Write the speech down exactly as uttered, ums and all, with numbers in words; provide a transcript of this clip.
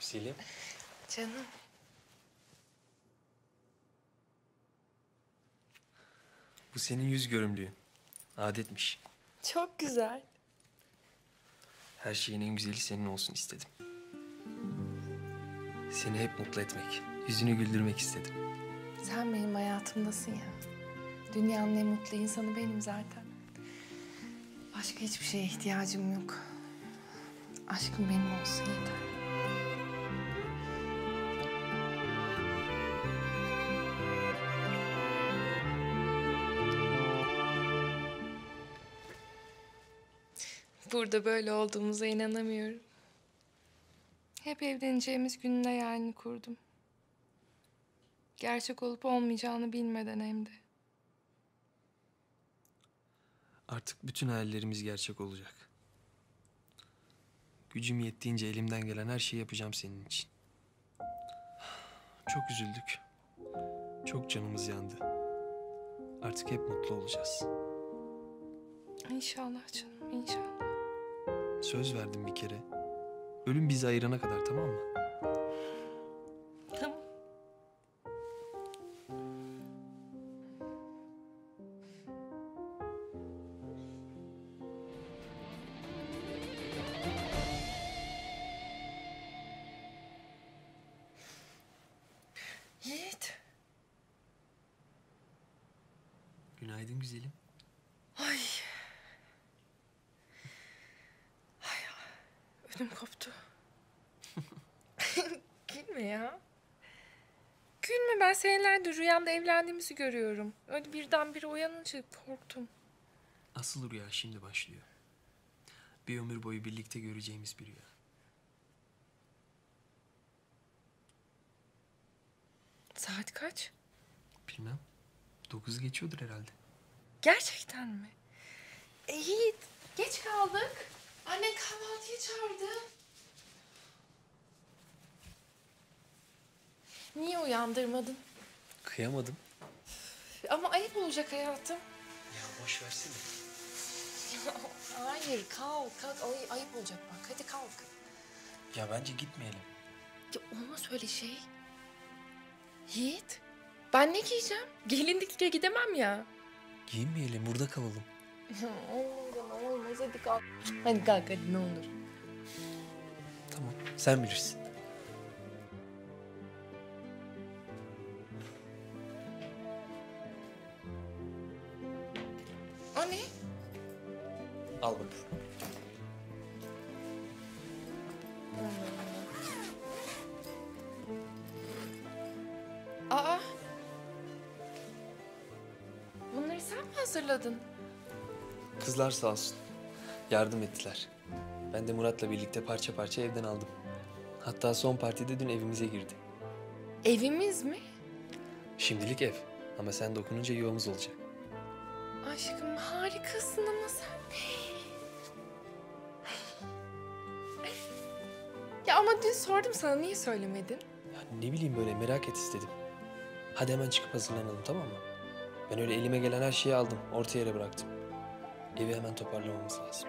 bir sileyim. Canım. Bu senin yüz görümlüğün. Adetmiş. Çok güzel. Her şeyin en güzeli senin olsun istedim. Seni hep mutlu etmek, yüzünü güldürmek istedim. Sen benim hayatımdasın ya. Dünyanın en mutlu insanı benim zaten. Başka hiçbir şeye ihtiyacım yok. Aşkım benim olsun yeter. Burada böyle olduğumuza inanamıyorum. Hep evleneceğimiz günün hayalini kurdum. Gerçek olup olmayacağını bilmeden hem de. Artık bütün hayallerimiz gerçek olacak. Gücüm yettiğince elimden gelen her şeyi yapacağım senin için. Çok üzüldük. Çok canımız yandı. Artık hep mutlu olacağız. İnşallah canım, inşallah. Söz verdim bir kere. Ölüm bizi ayırana kadar, tamam mı? Tamam. Yiğit. Günaydın güzelim. Ay. Ödüm koptu. Gülme ya. Gülme, ben senelerdir rüyamda evlendiğimizi görüyorum. Öyle birdenbire uyanınca korktum. Asıl rüya şimdi başlıyor. Bir ömür boyu birlikte göreceğimiz bir rüya. Saat kaç? Bilmem. Dokuzu geçiyordur herhalde. Gerçekten mi? E, Yiğit, geç kaldık. Annen kahvaltıya çağırdı. Niye uyandırmadın? Kıyamadım. Ama ayıp olacak hayatım. Ya boş versene. Ya, hayır kalk kalk. Ay, ayıp olacak bak. Hadi kalk. Ya bence gitmeyelim. Ya olmaz öyle şey. Yiğit, ben ne giyeceğim? Gelinlikle gidemem ya. Giyinmeyelim, burada kalalım. Olmaz ama olmaz, hadi kalk. Hadi kalk hadi, ne olur. Tamam, sen bilirsin. O ne? Al bak. Aa! Bunları sen mi hazırladın? Kızlar sağ olsun. Yardım ettiler. Ben de Murat'la birlikte parça parça evden aldım. Hatta son partide dün evimize girdi. Evimiz mi? Şimdilik ev. Ama sen dokununca yuvamız olacak. Aşkım harikasın ama sen... Ya ama dün sordum sana, niye söylemedin? Ya ne bileyim, böyle merak et istedim. Hadi hemen çıkıp hazırlanalım, tamam mı? Ben öyle elime gelen her şeyi aldım. Orta yere bıraktım. Evi hemen toparlamamız lazım.